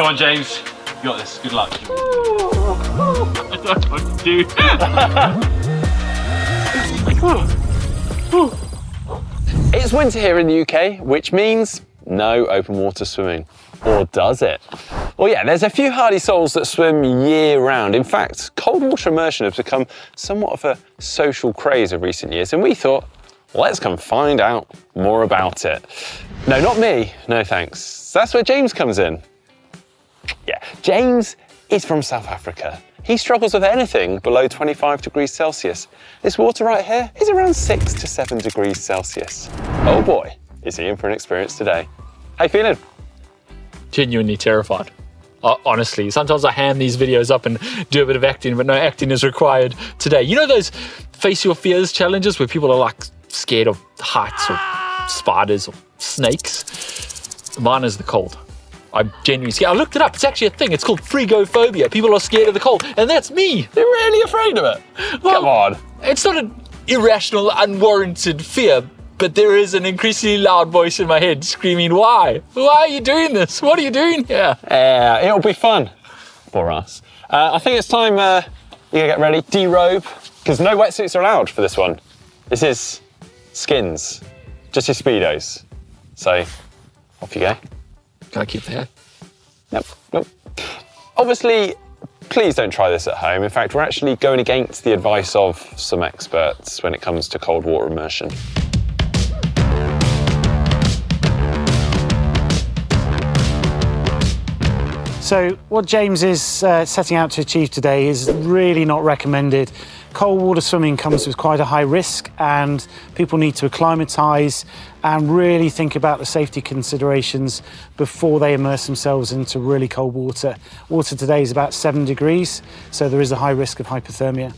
Come on, James. You got this. Good luck. I don't want to do It's winter here in the UK, which means no open water swimming. Or does it? Well, yeah, there's a few hardy souls that swim year-round. In fact, cold water immersion has become somewhat of a social craze of recent years, and we thought, let's come find out more about it. No, not me. No, thanks. That's where James comes in. Yeah, James is from South Africa. He struggles with anything below 25 degrees Celsius. This water right here is around 6 to 7 degrees Celsius. Oh boy, is he in for an experience today. How you feeling? Genuinely terrified. Honestly, sometimes I ham these videos up and do a bit of acting, but no acting is required today. You know those face your fears challenges where people are like scared of heights or spiders or snakes? Mine is the cold. I'm genuinely scared. I looked it up. It's actually a thing. It's called frigophobia. People are scared of the cold, and that's me. They're really afraid of it. Well, come on. It's not an irrational, unwarranted fear, but there is an increasingly loud voice in my head screaming, why? Why are you doing this? What are you doing here? It'll be fun for us. I think it's time you get ready, de-robe, because no wetsuits are allowed for this one. This is skins, just your Speedos. So, off you go. Can I keep the hair? Nope, nope. Obviously, please don't try this at home. In fact, we're actually going against the advice of some experts when it comes to cold water immersion. So what James is setting out to achieve today is really not recommended. Cold water swimming comes with quite a high risk, and people need to acclimatise and really think about the safety considerations before they immerse themselves into really cold water. Water today is about 7 degrees, so there is a high risk of hypothermia.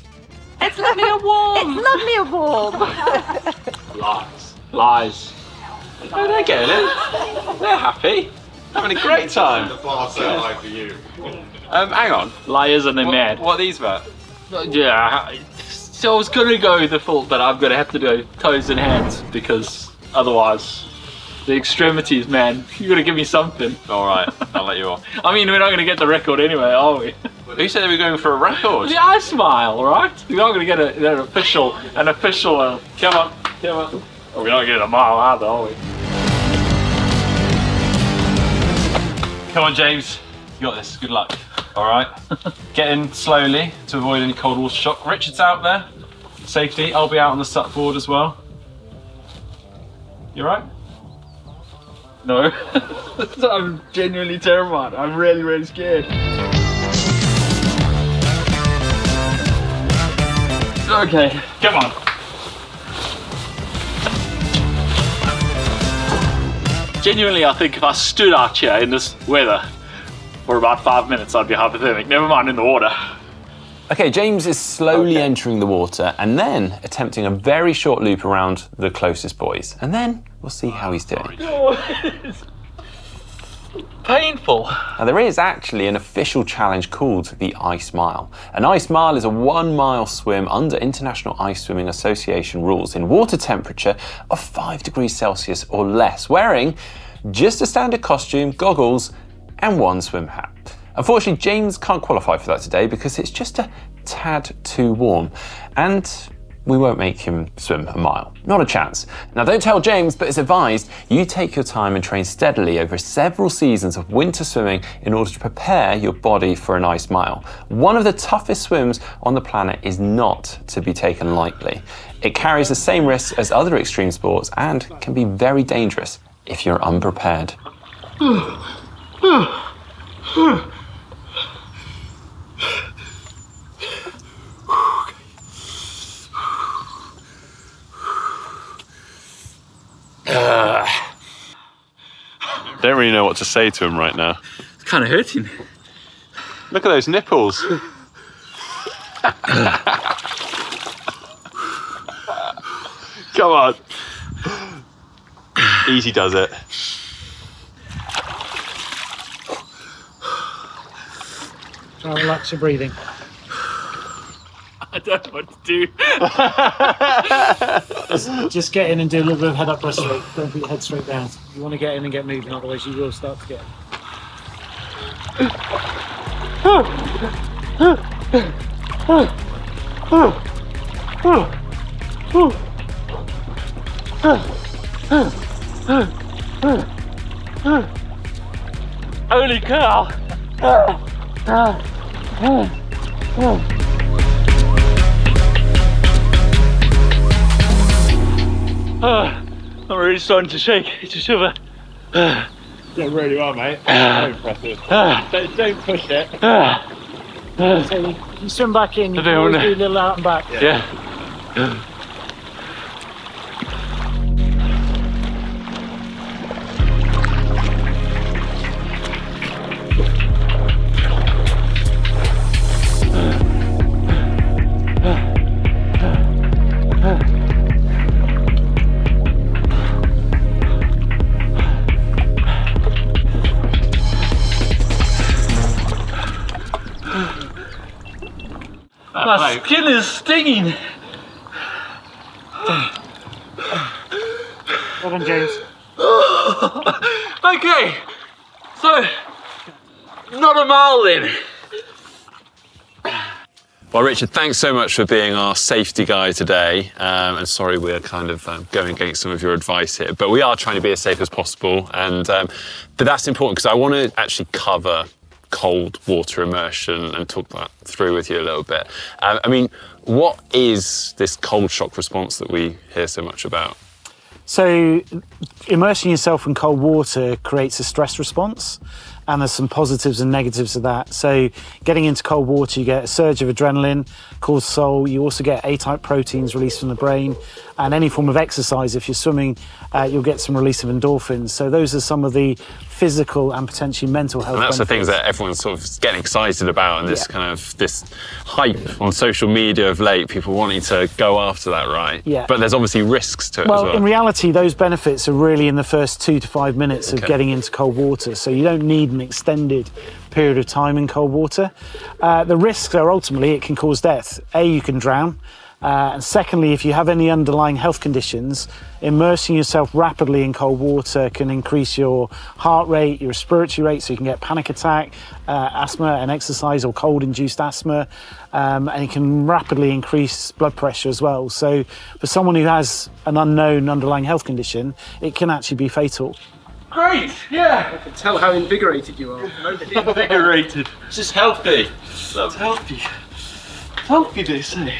It's lovely and warm. It's lovely and warm. Lies. Lies. Oh, they're getting it. They're happy. Having a great time. The bar set high for you. Hang on. Liars and they're mad. What are these about? Yeah, so I was going to go with the fault that I'm going to have to do toes and hands, because otherwise the extremities, man, you've got to give me something. All right, I'll let you off. I mean, we're not going to get the record anyway, are we? Who said they were going for a record? The Ice Mile, right? We're not going to get an official, come on. We're not getting a mile either, are we? Come on, James, you got this, good luck. All right, get in slowly to avoid any cold water shock. Richard's out there, safety. I'll be out on the sup board as well. You all right? No, I'm genuinely terrified. I'm really, really scared. Okay, come on. Genuinely, I think if I stood out here in this weather, for about 5 minutes, I'd be hypothermic. Never mind in the water. Okay, James is slowly entering the water and then attempting a very short loop around the closest boys. And then we'll see how he's doing. It's painful. Now, there is actually an official challenge called the Ice Mile. An Ice Mile is a 1 mile swim under International Ice Swimming Association rules in water temperature of 5 degrees Celsius or less, wearing just a standard costume, goggles, and one swim hat. Unfortunately, James can't qualify for that today because it's just a tad too warm, and we won't make him swim a mile. Not a chance. Now, don't tell James, but it's advised you take your time and train steadily over several seasons of winter swimming in order to prepare your body for an Ice Mile. One of the toughest swims on the planet is not to be taken lightly. It carries the same risks as other extreme sports and can be very dangerous if you're unprepared. Don't really know what to say to him right now. It's kind of hurting. Look at those nipples. Come on. Easy does it. Try and relax your breathing. I don't want to do. just get in and do a little bit of head up breast straight. Don't put your head straight down. You want to get in and get moving, otherwise you will start to get. Holy cow! I'm really starting to shake, to shiver. You did really well, mate. Very impressive. Don't push it. So you swim back in, you do a little out and back. Yeah. My skin is stinging. Well done, James. Okay, so not a mile in. Well, Richard, thanks so much for being our safety guy today. And sorry we're kind of going against some of your advice here, but we are trying to be as safe as possible. And but that's important because I want to actually cover cold water immersion and talk that through with you a little bit. I mean, what is this cold shock response that we hear so much about? So immersing yourself in cold water creates a stress response, and there's some positives and negatives of that. So getting into cold water, you get a surge of adrenaline, cortisol, you also get A-type proteins released from the brain, and any form of exercise, if you're swimming, you'll get some release of endorphins. So those are some of the physical and potentially mental health benefits. And that's the things that everyone's sort of getting excited about, and this kind of, this hype on social media of late, people wanting to go after that, right? Yeah. But there's obviously risks to it as well. Well, in reality, those benefits are really in the first 2 to 5 minutes of getting into cold water, so you don't need an extended period of time in cold water. The risks are ultimately it can cause death. A, you can drown, and secondly, if you have any underlying health conditions, immersing yourself rapidly in cold water can increase your heart rate, your respiratory rate, so you can get panic attack, asthma and exercise, or cold-induced asthma, and it can rapidly increase blood pressure as well. So for someone who has an unknown underlying health condition, it can actually be fatal. Great, yeah. I can tell how invigorated you are. Invigorated. This is healthy. It's healthy. Healthy, they say.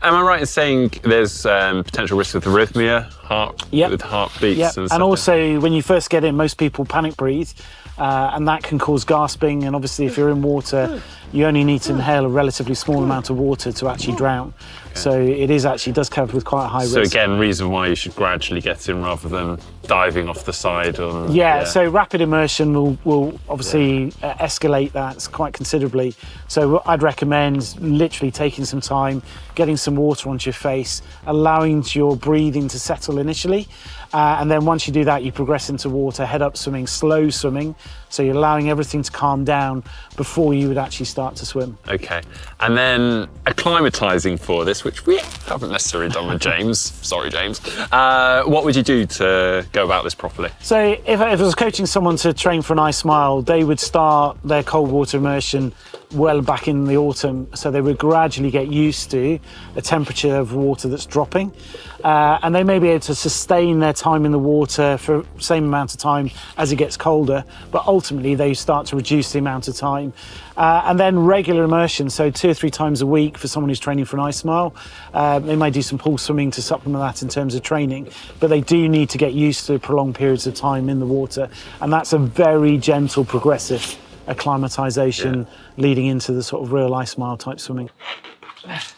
Am I right in saying there's potential risk with arrhythmia, with heartbeats and stuff? And also, when you first get in, most people panic breathe, and that can cause gasping. And obviously, if you're in water, you only need to inhale a relatively small amount of water to actually drown. So it is actually does cover with quite a high risk. So again, reason why you should gradually get in rather than diving off the side or... Yeah, so rapid immersion will obviously escalate that quite considerably. So I'd recommend literally taking some time, getting some water onto your face, allowing your breathing to settle initially. And then once you do that, you progress into water, head up swimming, slow swimming. So you're allowing everything to calm down before you would actually start to swim. Okay, and then acclimatizing for this, which we haven't necessarily done with James. Sorry, James. What would you do to go about this properly? So if I was coaching someone to train for an Ice Mile, they would start their cold water immersion well back in the autumn. So they would gradually get used to a temperature of water that's dropping. And they may be able to sustain their time in the water for the same amount of time as it gets colder, but ultimately they start to reduce the amount of time. And then regular immersion, so 2 or 3 times a week for someone who's training for an Ice Mile. They might do some pool swimming to supplement that in terms of training, but they do need to get used to prolonged periods of time in the water. And that's a very gentle, progressive acclimatization leading into the sort of real Ice Mile type swimming.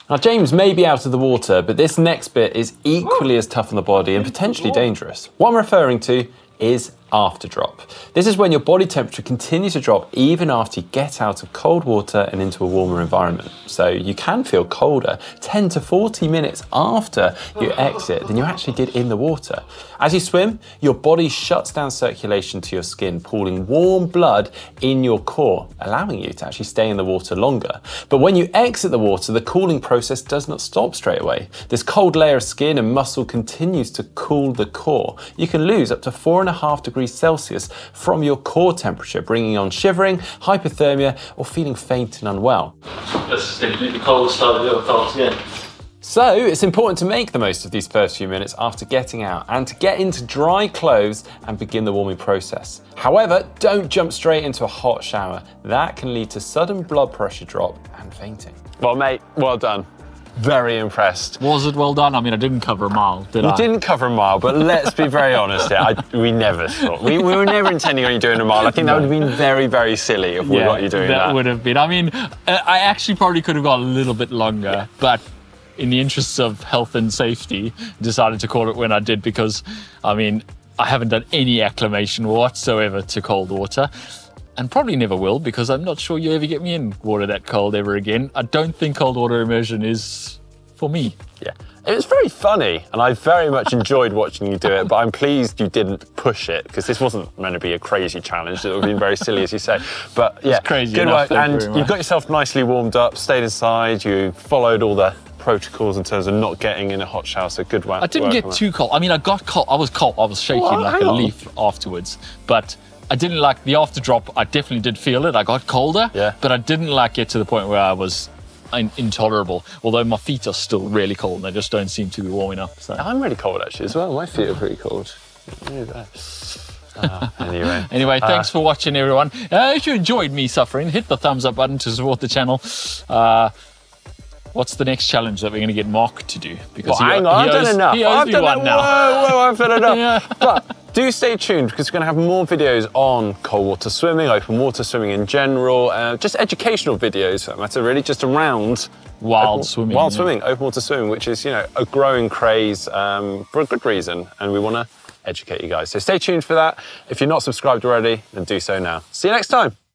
Now, James may be out of the water, but this next bit is equally as tough on the body and potentially dangerous. What I'm referring to is afterdrop. This is when your body temperature continues to drop even after you get out of cold water and into a warmer environment. So you can feel colder 10 to 40 minutes after you exit than you actually did in the water. As you swim, your body shuts down circulation to your skin, pooling warm blood in your core, allowing you to actually stay in the water longer. But when you exit the water, the cooling process does not stop straight away. This cold layer of skin and muscle continues to cool the core. You can lose up to 4.5 degrees degrees Celsius from your core temperature, bringing on shivering, hypothermia, or feeling faint and unwell. That's definitely cold, yeah. So it's important to make the most of these first few minutes after getting out and to get into dry clothes and begin the warming process. However, don't jump straight into a hot shower. That can lead to sudden blood pressure drop and fainting. Well, mate, well done. Very impressed. Was it well done? I mean, I didn't cover a mile, did I? You didn't cover a mile, but let's be very honest here. We never thought. We were never intending on you doing a mile. I think that would have been very, very silly if we got you doing that. That would have been. I mean, I actually probably could have gone a little bit longer, but in the interests of health and safety, decided to call it when I did because, I mean, I haven't done any acclimation whatsoever to cold water and probably never will because I'm not sure you ever get me in water that cold ever again. I don't think cold water immersion is for me. Yeah, it was very funny and I very much enjoyed watching you do it, but I'm pleased you didn't push it because this wasn't meant to be a crazy challenge. It would have been very silly, as you say, but yeah, crazy good enough, work. And you got yourself nicely warmed up, stayed inside, you followed all the protocols in terms of not getting in a hot shower, so good one. I didn't get too cold. I mean, I got cold, I was shaking like a leaf afterwards, but I didn't like the afterdrop. I definitely did feel it. I got colder, but I didn't like it to the point where I was intolerable, although my feet are still really cold and they just don't seem to be warming up. So. I'm really cold actually as well. My feet are pretty cold. Anyway, thanks for watching, everyone. If you enjoyed me suffering, hit the thumbs up button to support the channel. What's the next challenge that we're going to get Mark to do? Because well, hang on, I've done enough. I've done one now. Whoa, I've done enough. But do stay tuned because we're going to have more videos on cold water swimming, open water swimming in general, just educational videos for that matter, really, just around wild swimming, open water swimming, which is, you know, a growing craze for a good reason, and we want to educate you guys. So stay tuned for that. If you're not subscribed already, then do so now. See you next time.